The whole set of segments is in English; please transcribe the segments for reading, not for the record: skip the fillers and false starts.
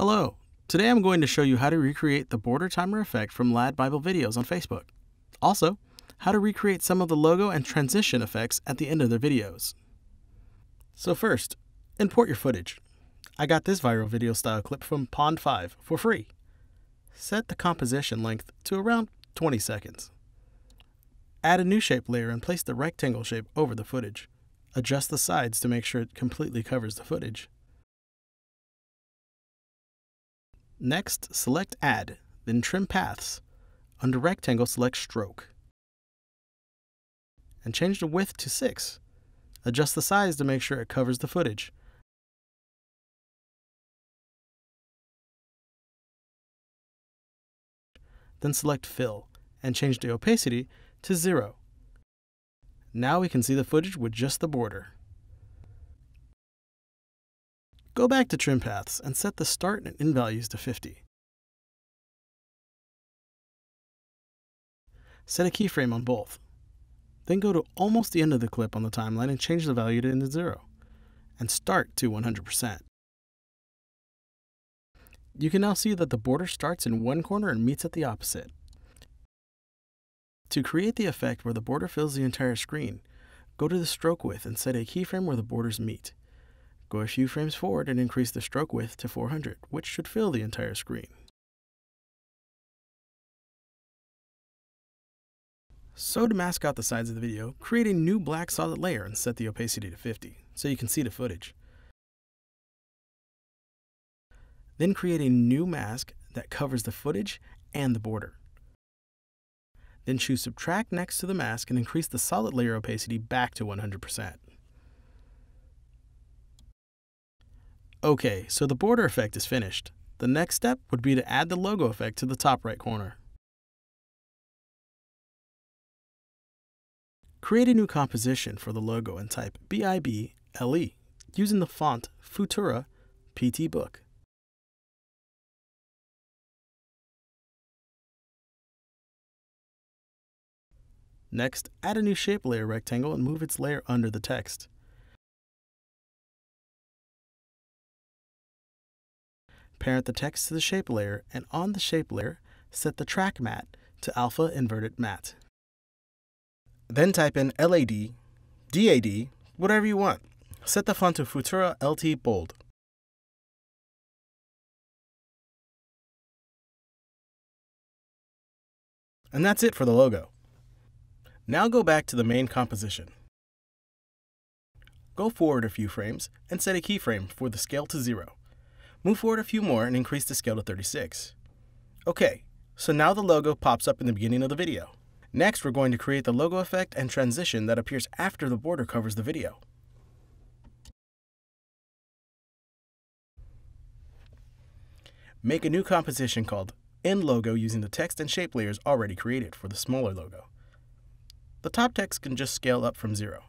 Hello! Today I'm going to show you how to recreate the border timer effect from LADbible videos on Facebook. Also, how to recreate some of the logo and transition effects at the end of their videos. So first, import your footage. I got this viral video style clip from Pond5 for free. Set the composition length to around 20 seconds. Add a new shape layer and place the rectangle shape over the footage. Adjust the sides to make sure it completely covers the footage. Next, select Add, then Trim Paths. Under Rectangle, select Stroke. And change the width to 6. Adjust the size to make sure it covers the footage. Then select Fill, and change the opacity to 0. Now we can see the footage with just the border. Go back to Trim Paths and set the start and end values to 50. Set a keyframe on both. Then go to almost the end of the clip on the timeline and change the value to 0 and start to 100%. You can now see that the border starts in one corner and meets at the opposite. To create the effect where the border fills the entire screen, go to the stroke width and set a keyframe where the borders meet. Go a few frames forward and increase the stroke width to 400, which should fill the entire screen. So to mask out the sides of the video, create a new black solid layer and set the opacity to 50, so you can see the footage. Then create a new mask that covers the footage and the border. Then choose Subtract next to the mask and increase the solid layer opacity back to 100%. Okay, so the border effect is finished. The next step would be to add the logo effect to the top right corner. Create a new composition for the logo and type BIBLE using the font Futura PT Book. Next, add a new shape layer rectangle and move its layer under the text. Parent the text to the shape layer, and on the shape layer, set the track mat to alpha inverted mat. Then type in LAD, DAD, whatever you want. Set the font to Futura LT Bold. And that's it for the logo. Now go back to the main composition. Go forward a few frames and set a keyframe for the scale to 0. Move forward a few more and increase the scale to 36. Okay, so now the logo pops up in the beginning of the video. Next, we're going to create the logo effect and transition that appears after the border covers the video. Make a new composition called End Logo using the text and shape layers already created for the smaller logo. The top text can just scale up from 0.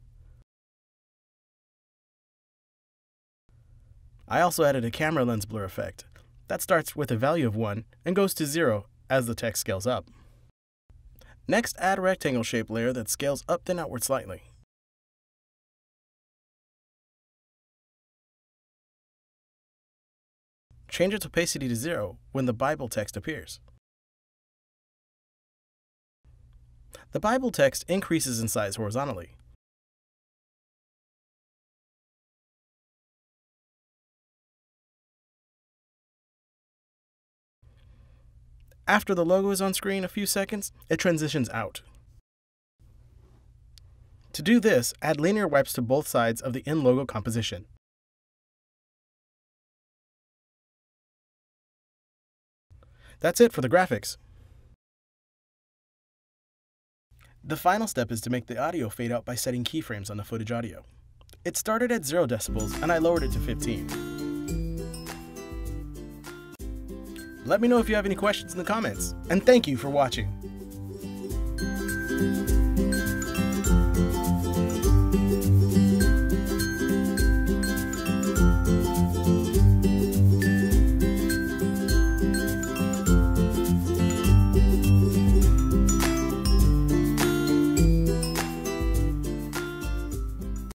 I also added a camera lens blur effect. That starts with a value of 1 and goes to 0 as the text scales up. Next, add a rectangle shape layer that scales up then outward slightly. Change its opacity to 0 when the Bible text appears. The Bible text increases in size horizontally. After the logo is on screen a few seconds, it transitions out. To do this, add linear wipes to both sides of the end logo composition. That's it for the graphics. The final step is to make the audio fade out by setting keyframes on the footage audio. It started at 0 decibels and I lowered it to 15. Let me know if you have any questions in the comments, and thank you for watching.